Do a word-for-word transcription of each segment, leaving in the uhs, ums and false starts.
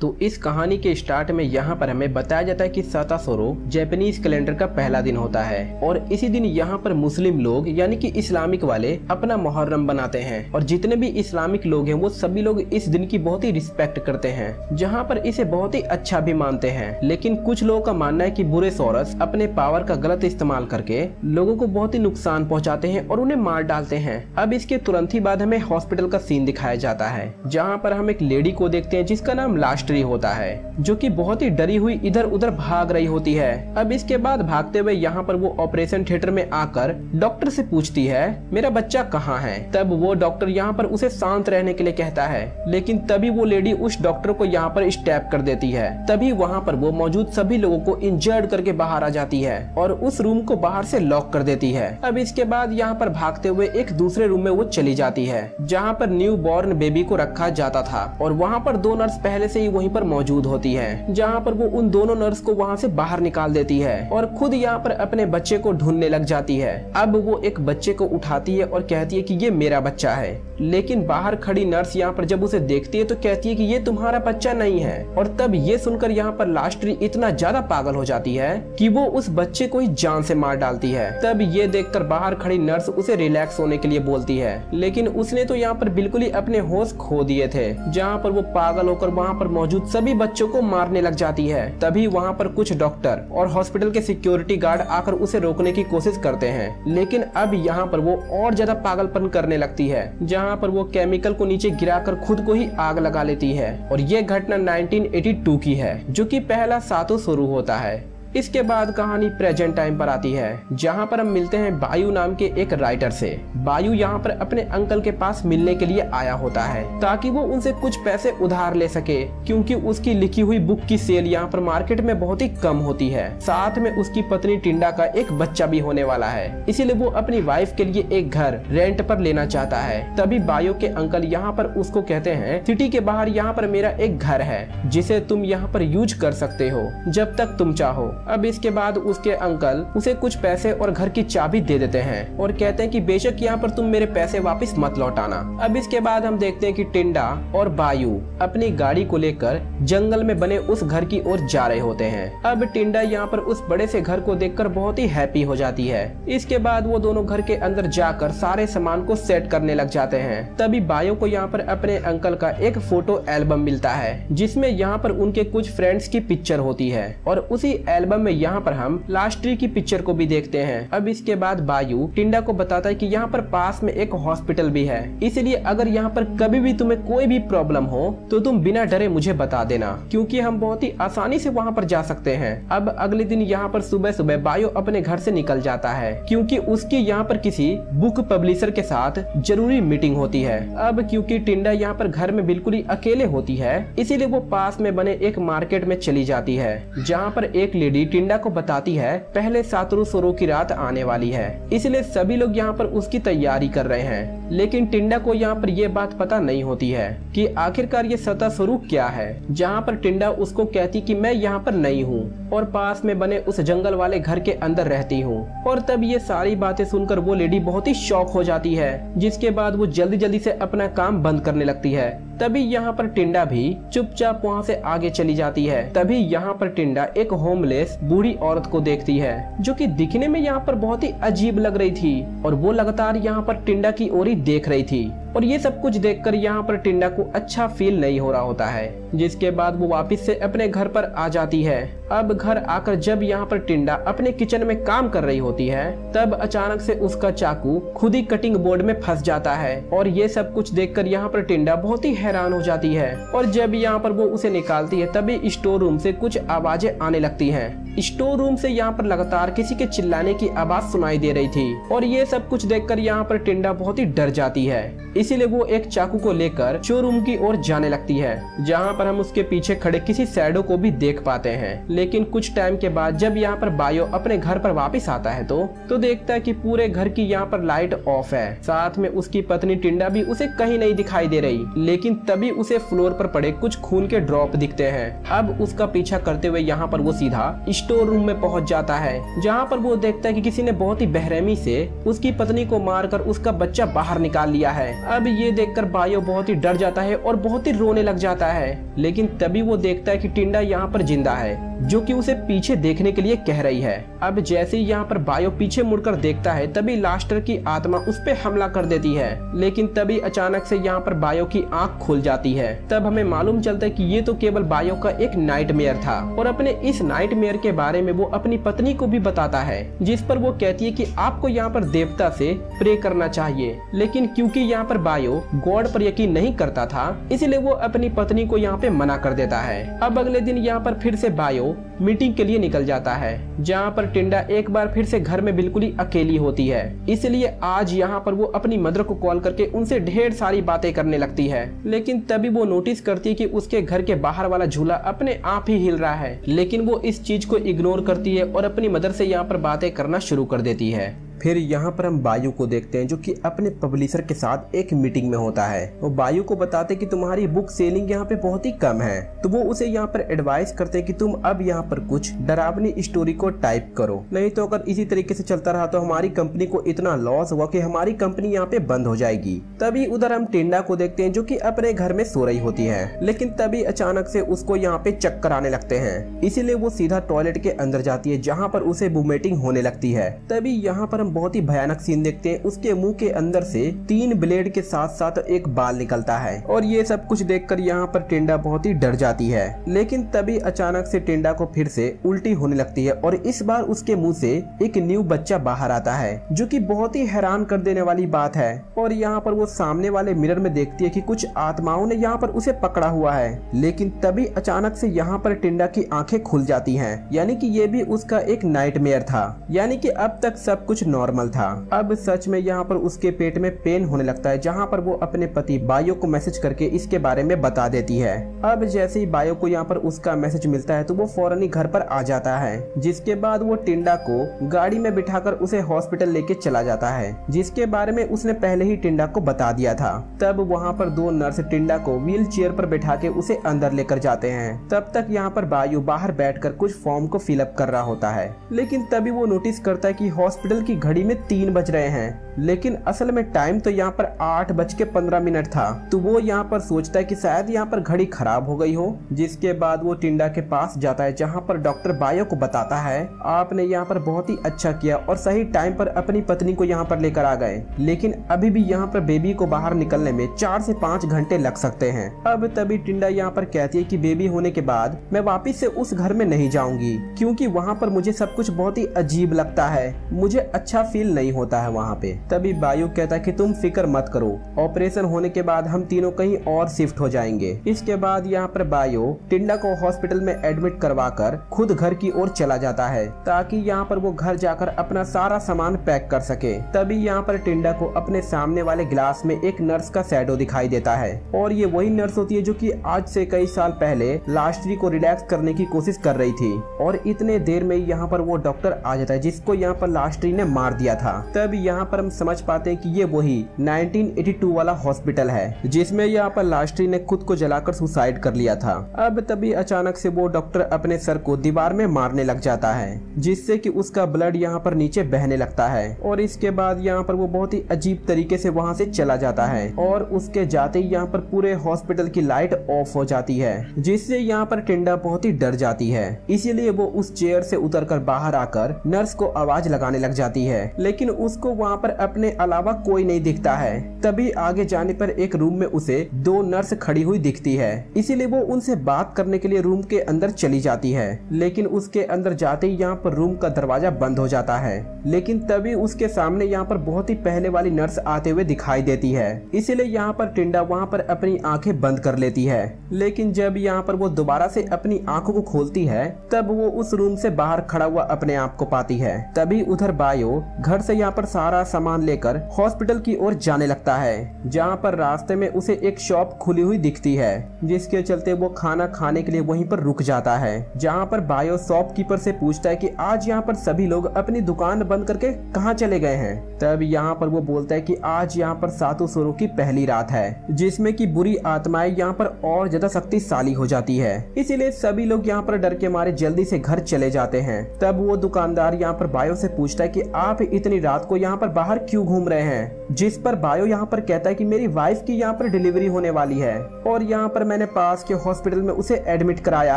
तो इस कहानी के स्टार्ट में यहाँ पर हमें बताया जाता है कि सातासोरो जैपनीज कैलेंडर का पहला दिन होता है और इसी दिन यहाँ पर मुस्लिम लोग यानी कि इस्लामिक वाले अपना मुहर्रम बनाते हैं और जितने भी इस्लामिक लोग हैं वो सभी लोग इस दिन की बहुत ही रिस्पेक्ट करते हैं, जहाँ पर इसे बहुत ही अच्छा भी मानते हैं। लेकिन कुछ लोगों का मानना है कि बुरे सोरस अपने पावर का गलत इस्तेमाल करके लोगों को बहुत ही नुकसान पहुंचाते हैं और उन्हें मार डालते हैं। अब इसके तुरंत ही बाद हमें हॉस्पिटल का सीन दिखाया जाता है जहाँ पर हम एक लेडी को देखते हैं जिसका नाम लास्ट्री होता है, जो कि बहुत ही डरी हुई इधर उधर भाग रही होती है। अब इसके बाद भागते हुए यहाँ पर वो ऑपरेशन थिएटर में आकर डॉक्टर से पूछती है मेरा बच्चा कहाँ है। तब वो डॉक्टर यहाँ पर उसे शांत रहने के लिए कहता है, लेकिन तभी वो लेडी उस डॉक्टर को यहाँ पर स्टैप कर देती है। तभी वहाँ पर वो मौजूद सभी लोगों को इंजर्ड करके बाहर आ जाती है और उस रूम को बाहर से लॉक कर देती है। अब इसके बाद यहाँ पर भागते हुए एक दूसरे रूम में वो चली जाती है जहाँ पर न्यू बॉर्न बेबी को रखा जाता था और वहाँ पर दो नर्स पहले से ही वहीं पर मौजूद होती है, जहाँ पर वो उन दोनों नर्स को वहाँ से बाहर निकाल देती है और खुद यहाँ पर अपने बच्चे को ढूंढने लग जाती है। अब वो एक बच्चे को उठाती है और कहती है कि ये मेरा बच्चा है, लेकिन बाहर खड़ी नर्स यहाँ पर जब उसे देखती है तो कहती है कि ये तुम्हारा बच्चा नहीं है। और तब ये सुनकर यहाँ पर लास्ट्री इतना ज्यादा पागल हो जाती है कि वो उस बच्चे को ही जान से मार डालती है। तब ये देखकर बाहर खड़ी नर्स उसे रिलैक्स होने के लिए बोलती है, लेकिन उसने तो यहाँ पर बिल्कुल ही अपने होश खो दिए थे, जहाँ पर वो पागल होकर वहाँ पर मौजूद सभी बच्चों को मारने लग जाती है। तभी वहाँ पर कुछ डॉक्टर और हॉस्पिटल के सिक्योरिटी गार्ड आकर उसे रोकने की कोशिश करते हैं, लेकिन अब यहाँ पर वो और ज्यादा पागलपन करने लगती है, जहाँ पर वो केमिकल को नीचे गिराकर खुद को ही आग लगा लेती है। और ये घटना नाइनटीन एटी टू की है, जो कि पहला सातो शुरू होता है। इसके बाद कहानी प्रेजेंट टाइम पर आती है, जहाँ पर हम मिलते हैं बायो नाम के एक राइटर से। बायो यहाँ पर अपने अंकल के पास मिलने के लिए आया होता है ताकि वो उनसे कुछ पैसे उधार ले सके, क्योंकि उसकी लिखी हुई बुक की सेल यहाँ पर मार्केट में बहुत ही कम होती है। साथ में उसकी पत्नी टिंडा का एक बच्चा भी होने वाला है, इसीलिए वो अपनी वाइफ के लिए एक घर रेंट पर लेना चाहता है। तभी बायो के अंकल यहाँ पर उसको कहते हैं सिटी के बाहर यहाँ पर मेरा एक घर है जिसे तुम यहाँ पर यूज कर सकते हो जब तक तुम चाहो। अब इसके बाद उसके अंकल उसे कुछ पैसे और घर की चाबी दे देते हैं और कहते हैं कि बेशक यहाँ पर तुम मेरे पैसे वापस मत लौटाना। अब इसके बाद हम देखते हैं कि टिंडा और बायो अपनी गाड़ी को लेकर जंगल में बने उस घर की ओर जा रहे होते हैं। अब टिंडा यहाँ पर उस बड़े से घर को देखकर बहुत ही हैप्पी हो जाती है। इसके बाद वो दोनों घर के अंदर जाकर सारे सामान को सेट करने लग जाते हैं। तभी बायो को यहाँ पर अपने अंकल का एक फोटो एल्बम मिलता है जिसमें यहाँ पर उनके कुछ फ्रेंड्स की पिक्चर होती है और उसी एल्बम में यहाँ पर हम लास्ट्री की पिक्चर को भी देखते हैं। अब इसके बाद बायो टिंडा को बताता है कि यहाँ पर पास में एक हॉस्पिटल भी है, इसलिए अगर यहाँ पर कभी भी तुम्हें कोई भी प्रॉब्लम हो तो तुम बिना डरे मुझे बता देना, क्योंकि हम बहुत ही आसानी से वहाँ पर जा सकते हैं। अब अगले दिन यहाँ पर सुबह सुबह बायो अपने घर से निकल जाता है क्योंकि उसकी यहाँ पर किसी बुक पब्लिशर के साथ जरूरी मीटिंग होती है। अब क्योंकि टिंडा यहाँ पर घर में बिल्कुल ही अकेले होती है, इसीलिए वो पास में बने एक मार्केट में चली जाती है, जहाँ पर एक लेडी टिंडा को बताती है पहले सातासोरो की रात आने वाली है, इसलिए सभी लोग यहाँ पर उसकी तैयारी कर रहे हैं। लेकिन टिंडा को यहाँ पर ये बात पता नहीं होती है कि आखिरकार ये सातासोरो क्या है, जहाँ पर टिंडा उसको कहती कि मैं यहाँ पर नहीं हूँ और पास में बने उस जंगल वाले घर के अंदर रहती हूँ। और तब ये सारी बातें सुनकर वो लेडी बहुत ही शॉक हो जाती है, जिसके बाद वो जल्दी जल्दी से अपना काम बंद करने लगती है। तभी यहाँ पर टिंडा भी चुपचाप वहाँ से आगे चली जाती है। तभी यहाँ पर टिंडा एक होमलेस बूढ़ी औरत को देखती है, जो कि दिखने में यहाँ पर बहुत ही अजीब लग रही थी और वो लगातार यहाँ पर टिंडा की ओर ही देख रही थी। और ये सब कुछ देखकर यहाँ पर टिंडा को अच्छा फील नहीं हो रहा होता है, जिसके बाद वो वापस से अपने घर पर आ जाती है। अब घर आकर जब यहाँ पर टिंडा अपने किचन में काम कर रही होती है, तब अचानक से उसका चाकू खुद ही कटिंग बोर्ड में फंस जाता है। और ये सब कुछ देखकर यहाँ पर टिंडा बहुत ही हैरान हो जाती है। और जब यहाँ पर वो उसे निकालती है, तभी स्टोर रूम से कुछ आवाजें आने लगती है। स्टोर रूम से यहाँ पर लगातार किसी के चिल्लाने की आवाज सुनाई दे रही थी और ये सब कुछ देखकर यहाँ पर टिंडा बहुत ही डर जाती है, इसीलिए वो एक चाकू को लेकर शोरूम की ओर जाने लगती है, जहाँ पर हम उसके पीछे खड़े किसी शैडो को भी देख पाते हैं। लेकिन कुछ टाइम के बाद जब यहाँ पर बायो अपने घर पर वापस आता है तो तो देखता है कि पूरे घर की यहाँ पर लाइट ऑफ है, साथ में उसकी पत्नी टिंडा भी उसे कहीं नहीं दिखाई दे रही। लेकिन तभी उसे फ्लोर पर पड़े कुछ खून के ड्रॉप दिखते हैं। अब उसका पीछा करते हुए यहाँ पर वो सीधा स्टोर रूम में पहुँच जाता है, जहाँ पर वो देखता है कि किसी ने बहुत ही बेरहमी से उसकी पत्नी को मारकर उसका बच्चा बाहर निकाल लिया है। अब ये देखकर बायो बहुत ही डर जाता है और बहुत ही रोने लग जाता है, लेकिन तभी वो देखता है कि टिंडा यहाँ पर जिंदा है जो कि उसे पीछे देखने के लिए कह रही है। अब जैसे ही यहाँ पर बायो पीछे मुड़कर देखता है तभी लास्टर की आत्मा उस पर हमला कर देती है, लेकिन तभी अचानक से यहाँ पर बायो की आंख खुल जाती है। तब हमें मालूम चलता है कि ये तो केवल बायो का एक नाइटमेयर था और अपने इस नाइटमेयर के बारे में वो अपनी पत्नी को भी बताता है, जिस पर वो कहती है कि आपको यहाँ पर देवता से प्रे करना चाहिए। लेकिन क्योंकि यहाँ पर बायो गॉड पर यकीन नहीं करता था इसलिए वो अपनी पत्नी को यहाँ पे मना कर देता है। अब अगले दिन यहाँ पर फिर से बायो मीटिंग के लिए निकल जाता है, जहाँ पर टिंडा एक बार फिर से घर में बिल्कुल ही अकेली होती है, इसलिए आज यहाँ पर वो अपनी मदर को कॉल करके उनसे ढेर सारी बातें करने लगती है। लेकिन तभी वो नोटिस करती है कि उसके घर के बाहर वाला झूला अपने आप ही हिल रहा है, लेकिन वो इस चीज को इग्नोर करती है और अपनी मदर से यहाँ पर बातें करना शुरू कर देती है। फिर यहाँ पर हम बायो को देखते हैं जो कि अपने पब्लिशर के साथ एक मीटिंग में होता है। वो बायो को बताते कि तुम्हारी बुक सेलिंग यहाँ पे बहुत ही कम है, तो वो उसे यहाँ पर एडवाइस करते कि तुम अब यहाँ पर कुछ डरावनी स्टोरी को टाइप करो, नहीं तो अगर इसी तरीके से चलता रहा तो हमारी कंपनी को इतना लॉस हुआ कि हमारी कंपनी यहाँ पे बंद हो जाएगी। तभी उधर हम टिंडा को देखते हैं जो कि अपने घर में सो रही होती है, लेकिन तभी अचानक से उसको यहाँ पे चक्कर आने लगते हैं, इसीलिए वो सीधा टॉयलेट के अंदर जाती है जहाँ पर उसे वोमिटिंग होने लगती है। तभी यहाँ पर बहुत ही भयानक सीन देखते हैं, उसके मुंह के अंदर से तीन ब्लेड के साथ साथ एक बाल निकलता है और ये सब कुछ देखकर यहाँ पर टिंडा बहुत ही डर जाती है। लेकिन तभी अचानक से टिंडा को फिर से उल्टी होने लगती है और इस बार उसके मुंह से एक न्यू बच्चा बाहर आता है जो कि बहुत ही हैरान कर देने वाली बात है। और यहाँ पर वो सामने वाले मिरर में देखती है कि कुछ आत्माओं ने यहाँ पर उसे पकड़ा हुआ है, लेकिन तभी अचानक से यहाँ पर टिंडा की आंखें खुल जाती है, यानी कि ये भी उसका एक नाइटमेयर था, यानी कि अब तक सब कुछ नॉर्मल था। अब सच में यहाँ पर उसके पेट में पेन होने लगता है, जहाँ पर वो अपने पति बायो को मैसेज करके इसके बारे में बता देती है। अब जैसे ही बायो को यहाँ पर उसका मैसेज मिलता है तो वो फौरन ही घर पर आ जाता है, जिसके बाद वो टिंडा को गाड़ी में बिठाकर उसे हॉस्पिटल लेके चला जाता है, जिसके बारे में उसने पहले ही टिंडा को बता दिया था। तब वहाँ पर दो नर्स टिंडा को व्हील चेयर पर बैठा के उसे अंदर लेकर जाते हैं। तब तक यहाँ पर बायो बाहर बैठ कर कुछ फॉर्म को फिलअप कर रहा होता है, लेकिन तभी वो नोटिस करता है की हॉस्पिटल की घड़ी में तीन बज रहे हैं, लेकिन असल में टाइम तो यहाँ पर आठ बज के पंद्रह मिनट था। तो वो यहाँ पर सोचता है कि शायद यहाँ पर घड़ी खराब हो गई हो, जिसके बाद वो टिंडा के पास जाता है जहाँ पर डॉक्टर बायो को बताता है आपने यहाँ पर बहुत ही अच्छा किया और सही टाइम पर अपनी पत्नी को यहाँ पर लेकर आ गए, लेकिन अभी भी यहाँ पर बेबी को बाहर निकलने में चार से पाँच घंटे लग सकते हैं। अब तभी टिंडा यहाँ पर कहती है कि बेबी होने के बाद मैं वापिस से उस घर में नहीं जाऊंगी, क्योंकि वहाँ पर मुझे सब कुछ बहुत ही अजीब लगता है, मुझे अच्छा फील नहीं होता है वहाँ पे। तभी बायो कहता है कि तुम फिक्र मत करो, ऑपरेशन होने के बाद हम तीनों कहीं और शिफ्ट हो जाएंगे। इसके बाद यहाँ पर बायो टिंडा को हॉस्पिटल में एडमिट करवाकर खुद घर की ओर चला जाता है, ताकि यहाँ पर वो घर जाकर अपना सारा सामान पैक कर सके। तभी यहाँ पर टिंडा को अपने सामने वाले ग्लास में एक नर्स का शैडो दिखाई देता है, और ये वही नर्स होती है जो कि आज से कई साल पहले लास्ट्री को रिलैक्स करने की कोशिश कर रही थी। और इतने देर में यहाँ पर वो डॉक्टर आ जाता है जिसको यहाँ पर लास्ट्री ने मार दिया था। तब यहाँ पर हम समझ पाते हैं कि ये वही नाइनटीन एटी टू वाला हॉस्पिटल है जिसमें यहाँ पर लास्ट्री ने खुद को जलाकर सुसाइड कर लिया था। अब तभी अचानक से वो डॉक्टर अपने सर को दीवार में मारने लग जाता है, जिससे कि उसका ब्लड यहाँ पर नीचे बहने लगता है, और इसके बाद यहाँ पर वो बहुत ही अजीब तरीके से वहाँ से चला जाता है। और उसके जाते ही यहाँ पर पूरे हॉस्पिटल की लाइट ऑफ हो जाती है, जिससे यहाँ पर टिंडा बहुत ही डर जाती है, इसीलिए वो उस चेयर से उतर कर बाहर आकर नर्स को आवाज लगाने लग जाती है, लेकिन उसको वहाँ पर अपने अलावा कोई नहीं दिखता है। तभी आगे जाने पर एक रूम में उसे दो नर्स खड़ी हुई दिखती है, इसीलिए वो उनसे बात करने के लिए रूम के अंदर चली जाती है, लेकिन उसके अंदर जाते ही यहाँ पर रूम का दरवाजा बंद हो जाता है। लेकिन तभी उसके सामने यहाँ पर बहुत ही पहले वाली नर्स आते हुए दिखाई देती है, इसीलिए यहाँ पर टिंडा वहाँ पर अपनी आंखें बंद कर लेती है। लेकिन जब यहाँ पर वो दोबारा से अपनी आंखों को खोलती है तब वो उस रूम से बाहर खड़ा हुआ अपने आप को पाती है। तभी उधर बायो घर से यहाँ पर सारा सामान लेकर हॉस्पिटल की ओर जाने लगता है, जहाँ पर रास्ते में उसे एक शॉप खुली हुई दिखती है, जिसके चलते वो खाना खाने के लिए वहीं पर रुक जाता है, जहाँ पर बायो शॉपकीपर से पूछता है कि आज यहाँ पर सभी लोग अपनी दुकान बंद करके कहाँ चले गए हैं। तब यहाँ पर वो बोलता है कि आज यहाँ पर सास्तासोरो की पहली रात है, जिसमें कि बुरी आत्माएं यहाँ पर और ज्यादा शक्तिशाली हो जाती है, इसीलिए सभी लोग यहाँ पर डर के मारे जल्दी से घर चले जाते हैं। तब वो दुकानदार यहाँ पर बायो से पूछता है कि आप इतनी रात को यहाँ पर बाहर क्यों घूम रहे हैं। जिस पर बायो यहाँ पर कहता है कि मेरी वाइफ की यहाँ पर डिलीवरी होने वाली है और यहाँ पर मैंने पास के हॉस्पिटल में उसे एडमिट कराया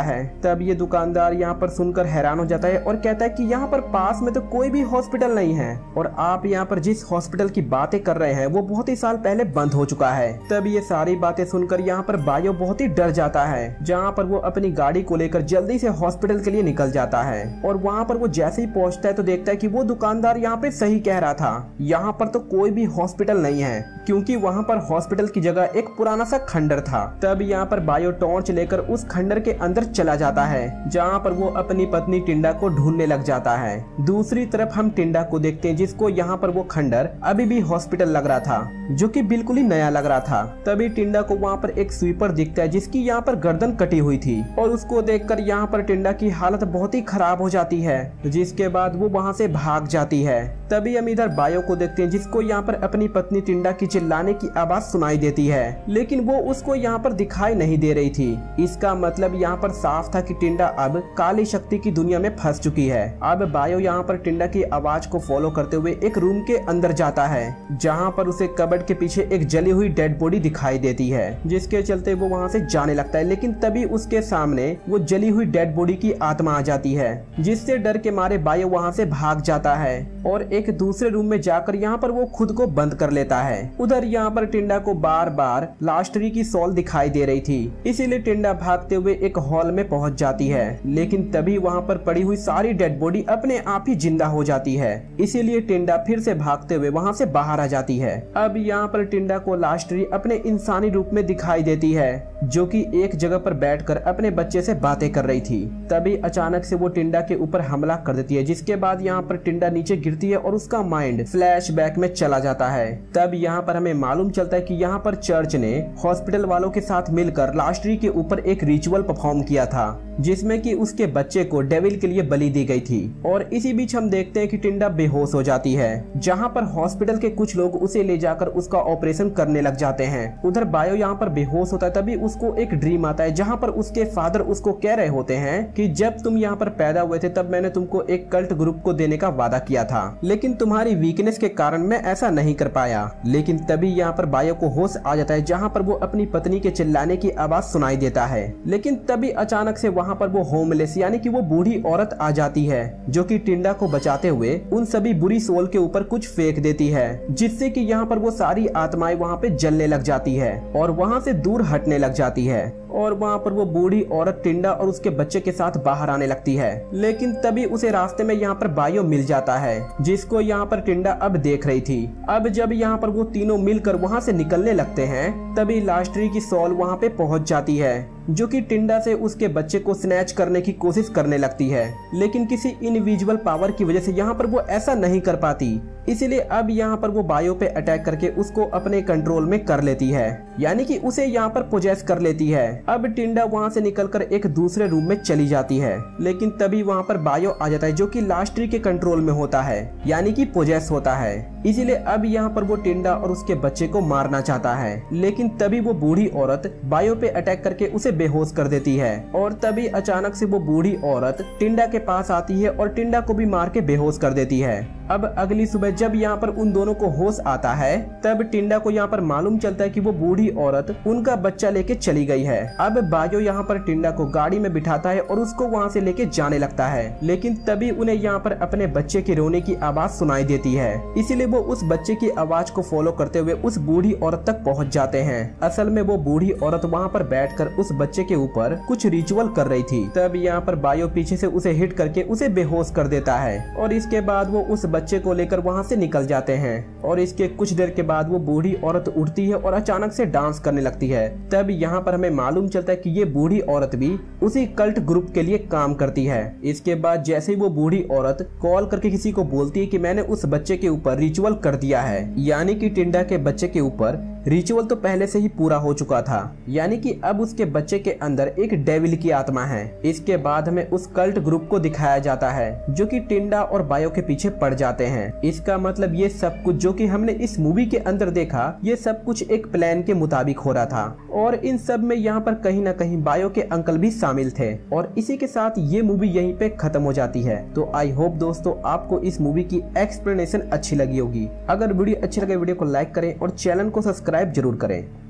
है। तब ये दुकानदार यहाँ पर सुनकर हैरान हो जाता है और कहता है कि यहाँ पर पास में तो कोई भी हॉस्पिटल नहीं है और आप यहाँ पर जिस हॉस्पिटल की बातें कर रहे हैं वो बहुत ही साल पहले बंद हो चुका है। तब ये सारी बातें सुनकर यहाँ पर बायो बहुत ही डर जाता है, जहाँ पर वो अपनी गाड़ी को लेकर जल्दी से हॉस्पिटल के लिए निकल जाता है और वहाँ पर वो जैसे ही पहुँचता है तो देखता है कि वो दुकानदार यहाँ पे सही कह रहा था, यहाँ पर तो कोई भी हॉस्पिटल नहीं है क्योंकि वहाँ पर हॉस्पिटल की जगह एक पुराना सा खंडर था। तब यहाँ पर बायो टॉर्च लेकर उस खंडर के अंदर चला जाता है, जहाँ पर वो अपनी पत्नी टिंडा को ढूंढने लग जाता है। दूसरी तरफ हम टिंडा को देखते हैं, जिसको यहाँ पर वो खंडर अभी भी हॉस्पिटल लग रहा था, जो कि बिल्कुल ही नया लग रहा था। तभी टिंडा को वहाँ पर एक स्वीपर दिखता है, जिसकी यहाँ पर गर्दन कटी हुई थी और उसको देख कर यहाँ पर टिंडा की हालत बहुत ही खराब हो जाती है, जिसके बाद वो वहाँ से भाग जाती है। तभी हम इधर बायो को देखते हैं, जिसको यहाँ पर अपनी पत्नी टिंडा की चिल्लाने की आवाज सुनाई देती है, लेकिन वो उसको यहाँ पर दिखाई नहीं दे रही थी। इसका मतलब यहाँ पर साफ था कि टिंडा अब काली शक्ति की दुनिया में फंस चुकी है। अब बायो यहाँ पर टिंडा की आवाज को फॉलो करते हुए एक रूम के अंदर जाता है, जहाँ पर उसे कबर्ड के पीछे एक जली हुई डेड बॉडी दिखाई देती है, जिसके चलते वो वहाँ से जाने लगता है। लेकिन तभी उसके सामने वो जली हुई डेड बॉडी की आत्मा आ जाती है, जिससे डर के मारे बायो वहाँ से भाग जाता है और एक दूसरे रूम में जाकर यहाँ पर वो खुद को बंद कर लेता है। उधर यहाँ पर टिंडा को बार बार लास्ट्री की सॉल दिखाई दे रही थी, इसीलिए टिंडा भागते हुए एक हॉल में पहुँच जाती है। लेकिन तभी वहाँ पर पड़ी हुई सारी डेड बॉडी अपने आप ही जिंदा हो जाती है, इसीलिए टिंडा फिर से भागते हुए वहाँ से बाहर आ जाती है। अब यहाँ पर टिंडा को लास्ट्री अपने इंसानी रूप में दिखाई देती है, जो कि एक जगह पर बैठकर अपने बच्चे से बातें कर रही थी। तभी अचानक से वो टिंडा के ऊपर हमला कर देती है, जिसके बाद यहाँ पर टिंडा नीचे गिरती है और उसका माइंड फ्लैशबैक में चला जाता है। तब यहाँ पर हमें मालूम चलता है कि यहाँ पर चर्च ने हॉस्पिटल वालों के साथ मिलकर लास्ट्री के ऊपर एक रिचुअल परफॉर्म किया था, जिसमें कि उसके बच्चे को डेविल के लिए बलि दी गई थी। और इसी बीच हम देखते हैं कि टिंडा बेहोश हो जाती है, जहाँ पर हॉस्पिटल के कुछ लोग उसे ले जाकर उसका ऑपरेशन करने लग जाते हैं। उधर बायो यहाँ पर बेहोश होता है, तभी उसको एक ड्रीम आता है, जहाँ पर उसके फादर उसको कह रहे होते हैं कि जब तुम यहाँ पर पैदा हुए थे तब मैंने तुमको एक कल्ट ग्रुप को देने का वादा किया था, लेकिन तुम्हारी वीकनेस के कारण मैं ऐसा नहीं कर पाया। लेकिन तभी यहाँ पर बायो को होश आ जाता है, जहाँ पर वो अपनी पत्नी के चिल्लाने की आवाज सुनाई देता है। लेकिन तभी अचानक से वहाँ पर वो होमलेस यानी कि वो बूढ़ी औरत आ जाती है, जो कि टिंडा को बचाते हुए उन सभी बुरी सोल के ऊपर कुछ फेंक देती है, जिससे कि यहाँ पर वो सारी आत्माएं वहाँ पे जलने लग जाती है और वहाँ से दूर हटने लग जाती है। और वहाँ पर वो बूढ़ी औरत टिंडा और उसके बच्चे के साथ बाहर आने लगती है। लेकिन तभी उसे रास्ते में यहाँ पर बायो मिल जाता है, जिसको यहाँ पर टिंडा अब देख रही थी। अब जब यहाँ पर वो तीनों मिलकर वहाँ से निकलने लगते हैं, तभी लास्ट्री की सॉल वहाँ पे पहुँच जाती है, जो कि टिंडा से उसके बच्चे को स्नैच करने की कोशिश करने लगती है। लेकिन किसी इनविजिबल पावर की वजह से यहाँ पर वो ऐसा नहीं कर पाती, इसीलिए अब यहाँ पर वो बायो पे अटैक करके उसको अपने कंट्रोल में कर लेती है, यानी कि उसे यहाँ पर पोजेस कर लेती है। अब टिंडा वहाँ से निकलकर एक दूसरे रूम में चली जाती है, लेकिन तभी वहाँ पर बायो आ जाता है, जो कि लास्ट्री के कंट्रोल में होता है, यानी कि पोजेस होता है। इसीलिए अब यहाँ पर वो टिंडा और उसके बच्चे को मारना चाहता है, लेकिन तभी वो बूढ़ी औरत बायो पे अटैक करके उसे बेहोश कर देती है। और तभी अचानक से वो बूढ़ी औरत टिंडा के पास आती है और टिंडा को भी मार के बेहोश कर देती है। अब अगली सुबह जब यहाँ पर उन दोनों को होश आता है, तब टिंडा को यहाँ पर मालूम चलता है कि वो बूढ़ी औरत उनका बच्चा लेके चली गई है। अब बायो यहाँ पर टिंडा को गाड़ी में बिठाता है और उसको वहाँ से लेके जाने लगता है। लेकिन तभी उन्हें यहाँ पर अपने बच्चे के रोने की आवाज सुनाई देती है, इसीलिए वो उस बच्चे की आवाज को फॉलो करते हुए उस बूढ़ी औरत तक पहुँच जाते हैं। असल में वो बूढ़ी औरत वहाँ पर बैठ कर उस बच्चे के ऊपर कुछ रिचुअल कर रही थी। तब यहाँ पर बायो पीछे से उसे हिट करके उसे बेहोश कर देता है और इसके बाद वो उस बच्चे को लेकर वहाँ से निकल जाते हैं। और इसके कुछ देर के बाद वो बूढ़ी औरत उठती है और अचानक से डांस करने लगती है। तब यहाँ पर हमें मालूम चलता है कि ये बूढ़ी औरत भी उसी कल्ट ग्रुप के लिए काम करती है। इसके बाद जैसे ही वो बूढ़ी औरत कॉल करके किसी को बोलती है कि मैंने उस बच्चे के ऊपर रिचुअल कर दिया है, यानी कि टिंडा के बच्चे के ऊपर रिचुअल तो पहले से ही पूरा हो चुका था, यानी कि अब उसके बच्चे के अंदर एक डेविल की आत्मा है। इसके बाद में उस कल्ट ग्रुप को दिखाया जाता है जो कि टिंडा और बायो के पीछे पड़ जाते हैं। इसका मतलब ये सब कुछ जो कि हमने इस मूवी के अंदर देखा, ये सब कुछ एक प्लान के मुताबिक हो रहा था और इन सब में यहाँ पर कहीं ना कहीं बायो के अंकल भी शामिल थे। और इसी के साथ ये मूवी यहीं पे खत्म हो जाती है। तो आई होप दोस्तों आपको इस मूवी की एक्सप्लेनेशन अच्छी लगी होगी। अगर वीडियो अच्छी लगे वीडियो को लाइक करें और चैनल को सब्सक्राइब जरूर करें।